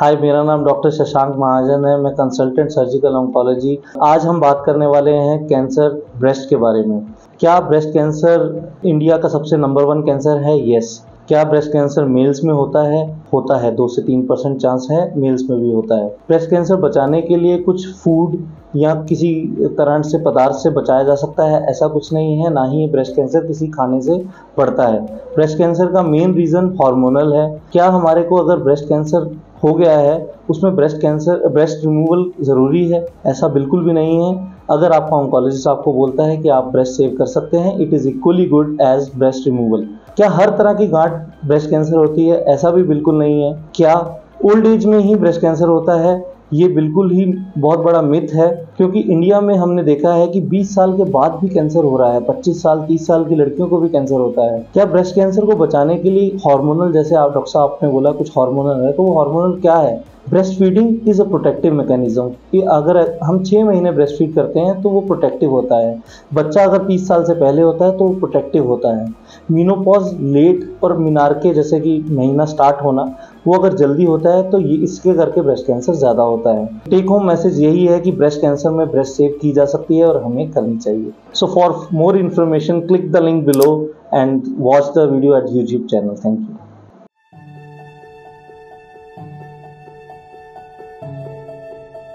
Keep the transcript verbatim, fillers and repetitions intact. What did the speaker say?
हाय, मेरा नाम डॉक्टर शशांक महाजन है। मैं कंसल्टेंट सर्जिकल ऑन्कोलॉजी। आज हम बात करने वाले हैं कैंसर ब्रेस्ट के बारे में। क्या ब्रेस्ट कैंसर इंडिया का सबसे नंबर वन कैंसर है? यस। क्या ब्रेस्ट कैंसर मेल्स में होता है? होता है। दो से तीन परसेंट चांस है मेल्स में भी होता है। ब्रेस्ट कैंसर बचाने के लिए कुछ फूड या किसी तरह से पदार्थ से बचाया जा सकता है, ऐसा कुछ नहीं है। ना ही ब्रेस्ट कैंसर किसी खाने से बढ़ता है। ब्रेस्ट कैंसर का मेन रीज़न हार्मोनल है। क्या हमारे को अगर ब्रेस्ट कैंसर हो गया है उसमें ब्रेस्ट कैंसर ब्रेस्ट रिमूवल ज़रूरी है? ऐसा बिल्कुल भी नहीं है। अगर आपका ऑन्कोलॉजिस्ट आपको बोलता है कि आप ब्रेस्ट सेव कर सकते हैं, it is equally good as breast removal. क्या हर तरह की गांठ ब्रेस्ट कैंसर होती है? ऐसा भी बिल्कुल नहीं है। क्या ओल्ड एज में ही ब्रेस्ट कैंसर होता है? ये बिल्कुल ही बहुत बड़ा मिथ है, क्योंकि इंडिया में हमने देखा है कि बीस साल के बाद भी कैंसर हो रहा है। पच्चीस साल तीस साल की लड़कियों को भी कैंसर होता है। क्या ब्रेस्ट कैंसर को बचाने के लिए हार्मोनल, जैसे आप डॉक्टर साहब आपने बोला कुछ हार्मोनल है, तो वो हार्मोनल क्या है? Breast feeding is a protective mechanism कि अगर हम छः महीने ब्रेस्ट फीड करते हैं तो वो प्रोटेक्टिव होता है। बच्चा अगर तीस साल से पहले होता है तो वो प्रोटेक्टिव होता है। मीनोपॉज लेट और मीनार के जैसे कि महीना स्टार्ट होना, वो अगर जल्दी होता है तो ये इसके करके ब्रेस्ट कैंसर ज़्यादा होता है। टेक होम मैसेज यही है कि ब्रेस्ट कैंसर में ब्रेस्ट सेव की जा सकती है और हमें करनी चाहिए। So for more information click the link below and watch the video at YouTube channel. Thank you.